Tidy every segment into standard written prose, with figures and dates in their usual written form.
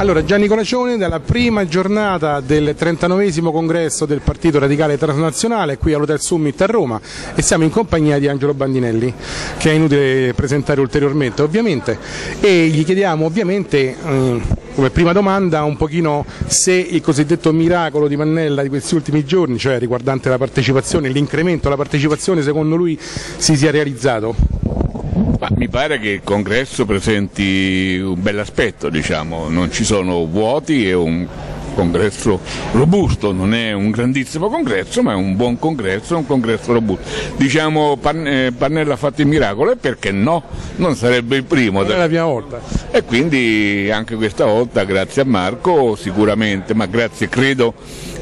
Allora, Gianni Colacione, dalla prima giornata del 39esimo congresso del Partito Radicale Transnazionale qui all'Hotel Summit a Roma, e siamo in compagnia di Angiolo Bandinelli, che è inutile presentare ulteriormente ovviamente, e gli chiediamo ovviamente come prima domanda un pochino se il cosiddetto miracolo di Pannella di questi ultimi giorni, cioè riguardante la partecipazione, l'incremento alla partecipazione, secondo lui si sia realizzato. Ma mi pare che il congresso presenti un bell'aspetto, diciamo, non ci sono vuoti, è un congresso robusto, non è un grandissimo congresso ma è un buon congresso, un congresso robusto. Diciamo Pannella ha fatto il miracolo e perché no? Non sarebbe il primo. Non è la prima volta. E quindi anche questa volta grazie a Marco sicuramente, ma grazie credo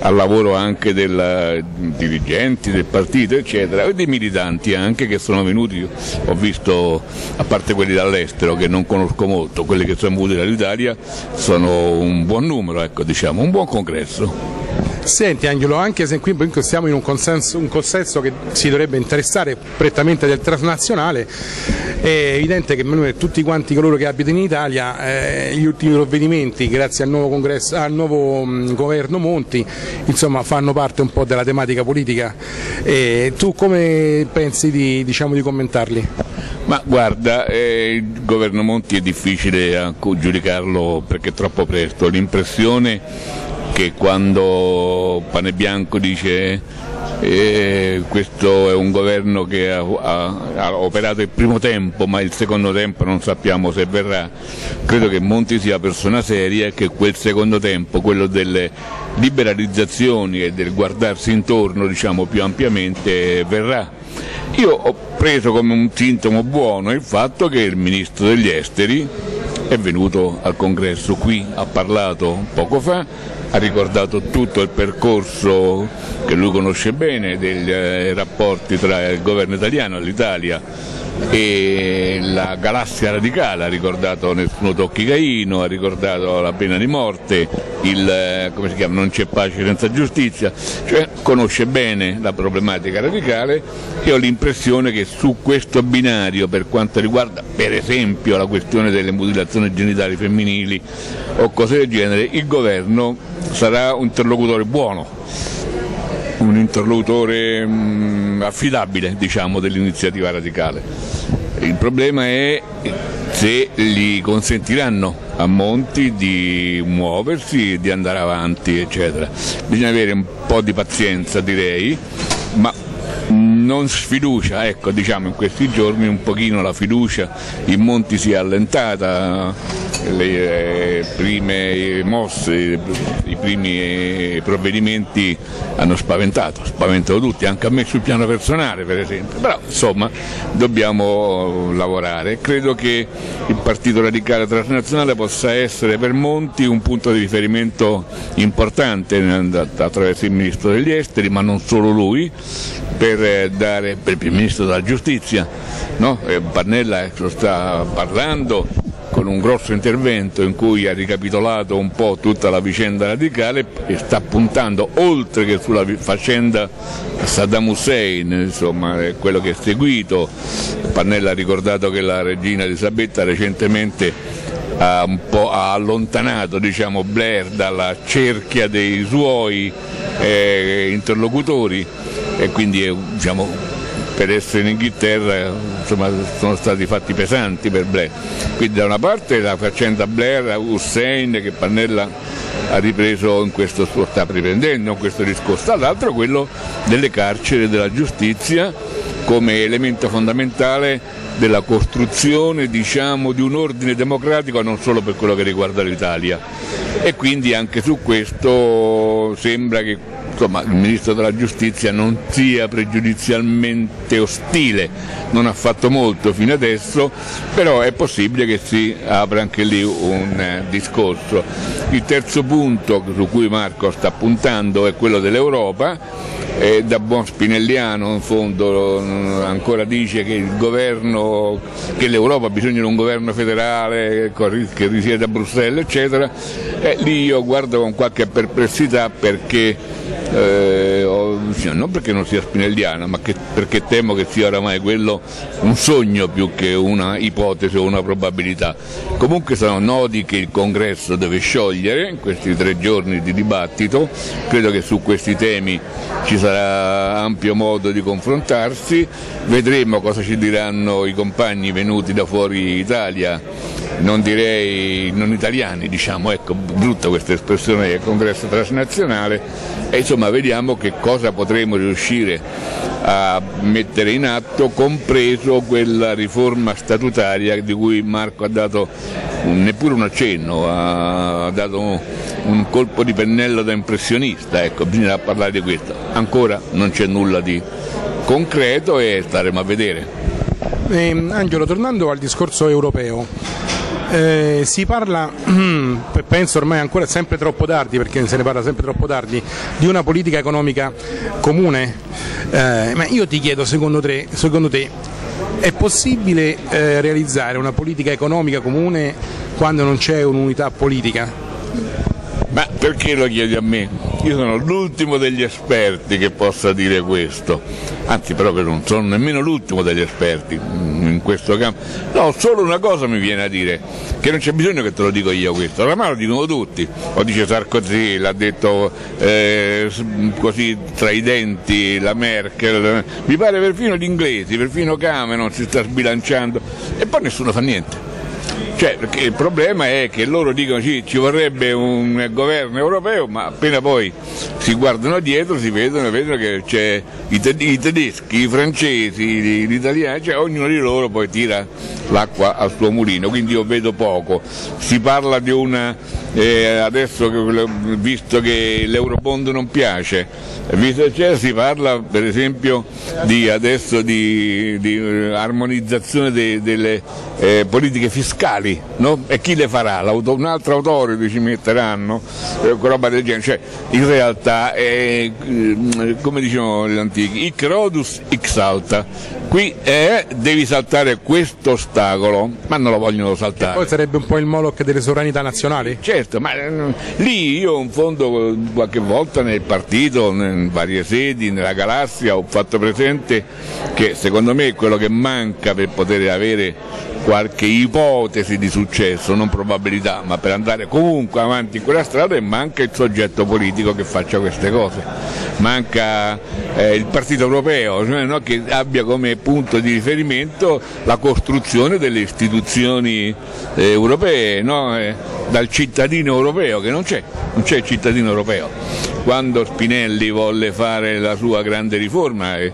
al lavoro anche dei dirigenti, del partito eccetera, e dei militanti anche che sono venuti, ho visto, a parte quelli dall'estero che non conosco molto, quelli che sono venuti dall'Italia sono un buon numero, ecco, diciamo, un buon congresso. Senti Angelo, anche se qui siamo in un consesso che si dovrebbe interessare prettamente del transnazionale, è evidente che tutti quanti coloro che abitano in Italia gli ultimi provvedimenti grazie al nuovo, governo Monti, insomma, fanno parte un po' della tematica politica. Tu come pensi di commentarli? Ma guarda, il governo Monti è difficile giudicarlo perché è troppo presto, l'impressione che quando Panebianco dice questo è un governo che ha operato il primo tempo ma il secondo tempo non sappiamo se verrà, credo che Monti sia una persona seria e che quel secondo tempo, quello delle liberalizzazioni e del guardarsi intorno, diciamo, più ampiamente, verrà. Io ho preso come un sintomo buono il fatto che il ministro degli esteri è venuto al congresso qui, ha parlato poco fa, ha ricordato tutto il percorso che lui conosce bene dei rapporti tra il governo italiano e l'Italia e la galassia radicale, ha ricordato Nessuno Tocchi Caino, ha ricordato la pena di morte, come si chiama, non c'è pace senza giustizia, cioè conosce bene la problematica radicale e ho l'impressione che su questo binario, per quanto riguarda per esempio la questione delle mutilazioni genitali femminili o cose del genere, il governo sarà un interlocutore buono, un interlocutore affidabile, diciamo, dell'iniziativa radicale. Il problema è se gli consentiranno a Monti di muoversi, di andare avanti eccetera. Bisogna avere un po' di pazienza direi, ma non sfiducia, ecco, diciamo in questi giorni un pochino la fiducia in Monti si è allentata, le prime mosse, i primi provvedimenti hanno spaventato tutti, anche a me sul piano personale per esempio, però insomma dobbiamo lavorare. Credo che il Partito Radicale Transnazionale possa essere per Monti un punto di riferimento importante attraverso il Ministro degli Esteri, ma non solo lui, per il Ministro della Giustizia, no? Pannella lo sta parlando con un grosso intervento in cui ha ricapitolato un po' tutta la vicenda radicale e sta puntando, oltre che sulla faccenda Saddam Hussein, insomma, quello che è seguito. Pannella ha ricordato che la regina Elisabetta recentemente ha allontanato, diciamo, Blair dalla cerchia dei suoi interlocutori e quindi, diciamo, per essere in Inghilterra, insomma, sono stati fatti pesanti per Blair. Quindi da una parte la faccenda Blair Hussein che Pannella ha ripreso in questo suo, sta riprendendo in questo discorso, dall'altro quello delle carceri e della giustizia come elemento fondamentale della costruzione, diciamo, di un ordine democratico non solo per quello che riguarda l'Italia, e quindi anche su questo sembra che, insomma, il Ministro della Giustizia non sia pregiudizialmente ostile, non ha fatto molto fino adesso, però è possibile che si apra anche lì un discorso. Il terzo punto su cui Marco sta puntando è quello dell'Europa. Da buon Spinelliano in fondo ancora dice che il governo, che l'Europa ha bisogno di un governo federale che risiede a Bruxelles eccetera, lì io guardo con qualche perplessità perché non perché non sia spinelliana, ma perché temo che sia oramai quello un sogno più che una ipotesi o una probabilità. Comunque sono nodi che il Congresso deve sciogliere in questi 3 giorni di dibattito. Credo che su questi temi ci sarà ampio modo di confrontarsi, vedremo cosa ci diranno i compagni venuti da fuori Italia, non direi non italiani, diciamo, ecco, brutta questa espressione del Congresso transnazionale, e insomma vediamo che cosa potremo riuscire a mettere in atto, compreso quella riforma statutaria di cui Marco ha dato neppure un accenno, ha dato un colpo di pennello da impressionista, ecco, bisognerà parlare di questo. Ancora non c'è nulla di concreto e staremo a vedere. Angiolo, tornando al discorso europeo, si parla, penso ormai ancora sempre troppo tardi, perché se ne parla sempre troppo tardi, di una politica economica comune, ma io ti chiedo, secondo te è possibile realizzare una politica economica comune quando non c'è un'unità politica? Ma perché lo chiedi a me? Io sono l'ultimo degli esperti che possa dire questo, anzi però che non sono nemmeno l'ultimo degli esperti in questo campo. No, solo una cosa mi viene a dire, che non c'è bisogno che te lo dico io questo, oramai lo dicono tutti, lo dice Sarkozy, l'ha detto così tra i denti la Merkel, mi pare perfino gli inglesi, perfino Cameron si sta sbilanciando e poi nessuno fa niente. Cioè, perché il problema è che loro dicono sì, ci vorrebbe un governo europeo, ma appena poi si guardano dietro si vedono che c'è i tedeschi, i francesi, gli italiani, cioè ognuno di loro poi tira l'acqua al suo mulino, quindi io vedo poco. Si parla di una, adesso visto che l'Eurobond non piace, si parla per esempio di armonizzazione delle politiche fiscali. No? E chi le farà? Un'altra autority ci metteranno? Roba del genere. Cioè, in realtà, come dicevano gli antichi, hic Rodus hic salta. Qui devi saltare questo ostacolo, ma non lo vogliono saltare. E poi sarebbe un po' il Moloch delle sovranità nazionali? Certo, ma lì io in fondo qualche volta nel partito, in varie sedi, nella galassia, ho fatto presente che secondo me quello che manca per poter avere qualche ipotesi di successo, non probabilità, ma per andare comunque avanti in quella strada, e manca il soggetto politico che faccia queste cose, manca il partito europeo, cioè, no, che abbia come punto di riferimento la costruzione delle istituzioni europee, no? Dal cittadino europeo, che non c'è il cittadino europeo. Quando Spinelli volle fare la sua grande riforma e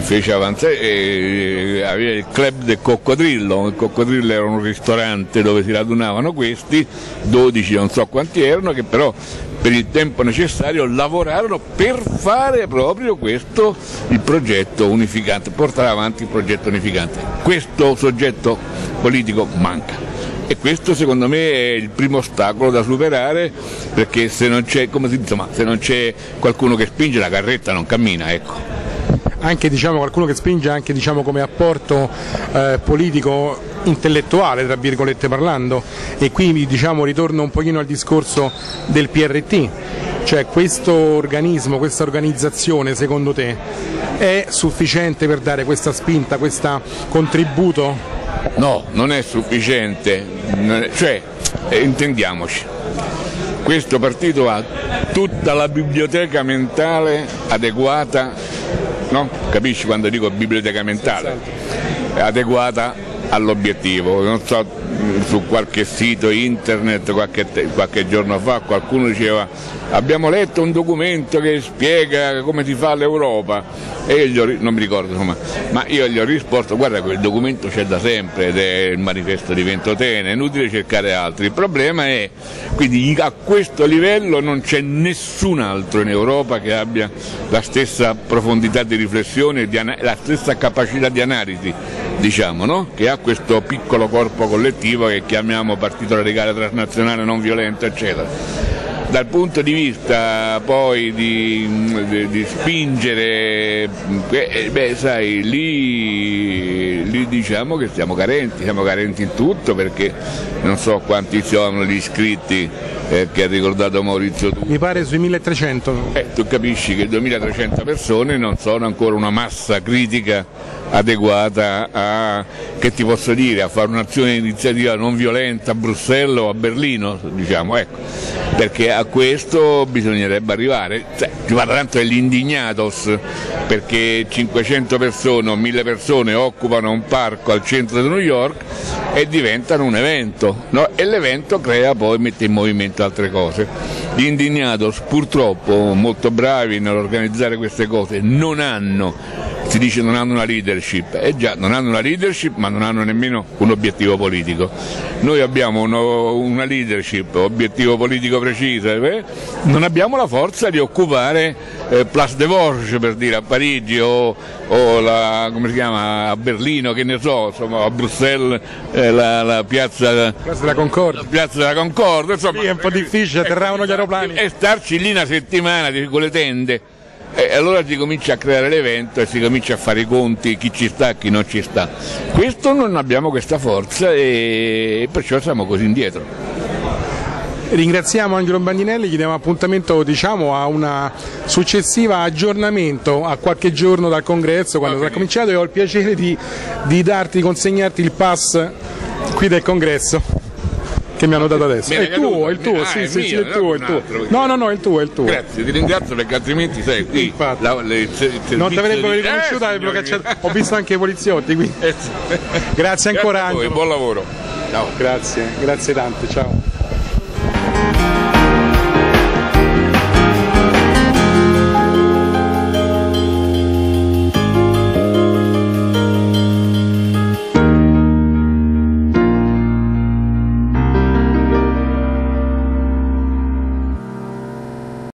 fece avanzare, aveva il club del coccodrillo. Il coccodrillo era un ristorante dove si radunavano questi, 12 non so quanti erano, che però per il tempo necessario lavorarono per fare proprio questo, il progetto unificante, portare avanti il progetto unificante. Questo soggetto politico manca. E questo secondo me è il primo ostacolo da superare, perché se non c'è, come si dice, ma se non c'è qualcuno che spinge, la carretta non cammina, ecco. Anche diciamo qualcuno che spinge anche diciamo come apporto politico intellettuale, tra virgolette parlando, e qui diciamo ritorno un pochino al discorso del PRT, cioè questo organismo, questa organizzazione secondo te è sufficiente per dare questa spinta, questo contributo? No, non è sufficiente, cioè intendiamoci, questo partito ha tutta la biblioteca mentale adeguata, no? Capisci quando dico biblioteca mentale? Adeguata all'obiettivo, non so, su qualche sito internet qualche giorno fa qualcuno diceva abbiamo letto un documento che spiega come si fa l'Europa, e io non mi ricordo insomma, ma io gli ho risposto guarda quel documento c'è da sempre ed è il manifesto di Ventotene, è inutile cercare altri. Il problema è, quindi a questo livello non c'è nessun altro in Europa che abbia la stessa profondità di riflessione, la stessa capacità di analisi, diciamo, no? Che ha questo piccolo corpo collettivo che chiamiamo Partito Radicale Transnazionale non violento, eccetera. Dal punto di vista poi di spingere, beh sai, lì diciamo che siamo carenti in tutto, perché non so quanti sono gli iscritti che ha ricordato Maurizio tu. Mi pare sui 1300. Tu capisci che 2300 persone non sono ancora una massa critica adeguata a, che ti posso dire, a fare un'azione di iniziativa non violenta a Bruxelles o a Berlino, diciamo, ecco, perché a questo bisognerebbe arrivare. Ti parla tanto degli indignados, perché 500 persone o 1000 persone occupano un parco al centro di New York e diventano un evento, no? E l'evento crea poi, mette in movimento altre cose. Gli indignados purtroppo, molto bravi nell'organizzare queste cose, non hanno, si dice non hanno una leadership, e già non hanno una leadership ma non hanno nemmeno un obiettivo politico. Noi abbiamo una leadership, obiettivo politico preciso, non abbiamo la forza di occupare Place de Vosges, per dire, a Parigi o la, come si chiama, a Berlino, che ne so, insomma, a Bruxelles la piazza della Concordia. La piazza della Concordia, insomma, sì, è un po' difficile, atterravano gli aeroplani. E starci lì una settimana con le tende. E allora si comincia a creare l'evento e si comincia a fare i conti, chi ci sta, chi non ci sta. Questo non abbiamo questa forza e perciò siamo così indietro. Ringraziamo Angiolo Bandinelli, gli diamo appuntamento, diciamo, a un successivo aggiornamento a qualche giorno dal congresso, quando sarà cominciato, e ho il piacere di consegnarti il pass qui del congresso che mi hanno dato adesso. È il tuo. No, è il tuo. Grazie, ti ringrazio, perché altrimenti sei qui. Infatti. Non ti avrebbero riconosciuto, avrebbero cacciato. Ho visto anche i poliziotti qui. Grazie ancora, Angelo. Buon lavoro. Ciao. Grazie tante, ciao.